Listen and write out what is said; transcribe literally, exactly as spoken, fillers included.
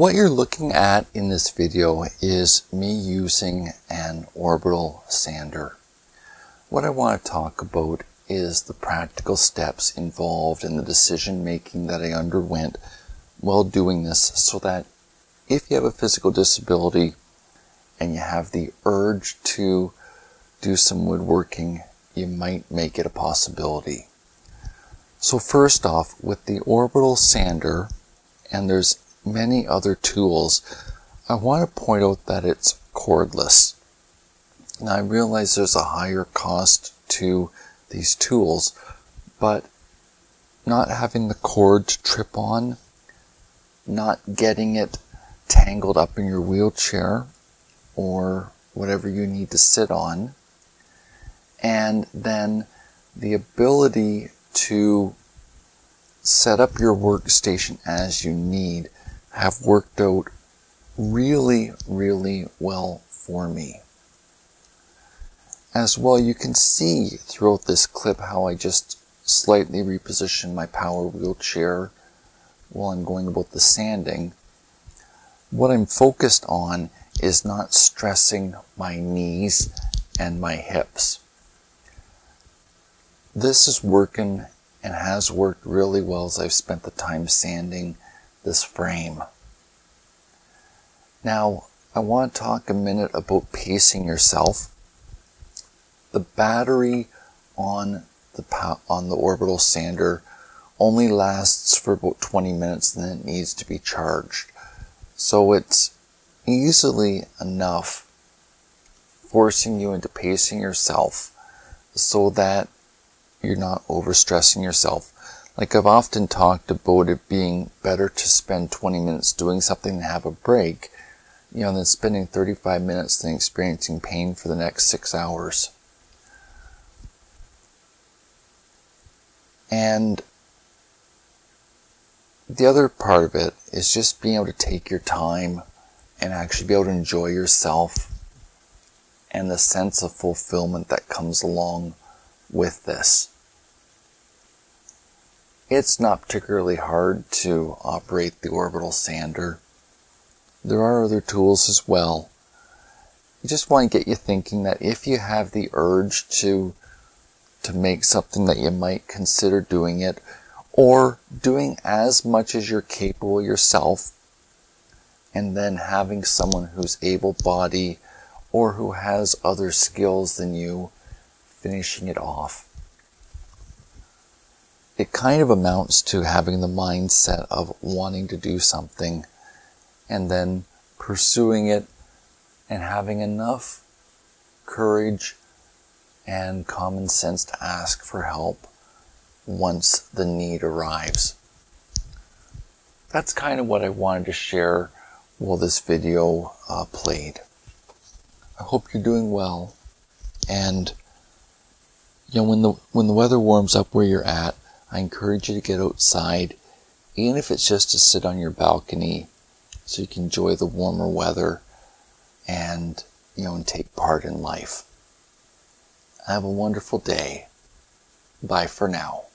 What you're looking at in this video is me using an orbital sander. What I want to talk about is the practical steps involved in the decision making that I underwent while doing this, so that if you have a physical disability and you have the urge to do some woodworking, you might make it a possibility. So first off, with the orbital sander, and there's many other tools, I want to point out that it's cordless. Now I realize there's a higher cost to these tools, but not having the cord to trip on, not getting it tangled up in your wheelchair or whatever you need to sit on, and then the ability to set up your workstation as you need have worked out really, really well for me. As well, you can see throughout this clip how I just slightly reposition my power wheelchair while I'm going about the sanding. What I'm focused on is not stressing my knees and my hips. This is working and has worked really well as I've spent the time sanding this frame. Now, I want to talk a minute about pacing yourself. The battery on the, on the orbital sander only lasts for about twenty minutes, and then it needs to be charged. So it's easily enough forcing you into pacing yourself so that you're not overstressing yourself. Like, I've often talked about it being better to spend twenty minutes doing something and have a break, you know, than spending thirty-five minutes and experiencing pain for the next six hours. And the other part of it is just being able to take your time and actually be able to enjoy yourself and the sense of fulfillment that comes along with this. It's not particularly hard to operate the orbital sander. There are other tools as well. You just want to get you thinking that if you have the urge to to make something, that you might consider doing it, or doing as much as you're capable yourself, and then having someone who's able-bodied or who has other skills than you finishing it off. It kind of amounts to having the mindset of wanting to do something and then pursuing it, and having enough courage and common sense to ask for help once the need arrives. That's kind of what I wanted to share while this video uh, played. I hope you're doing well, and you know, when the when the weather warms up where you're at, I encourage you to get outside, even if it's just to sit on your balcony, so you can enjoy the warmer weather, and you know, and take part in life. Have a wonderful day. Bye for now.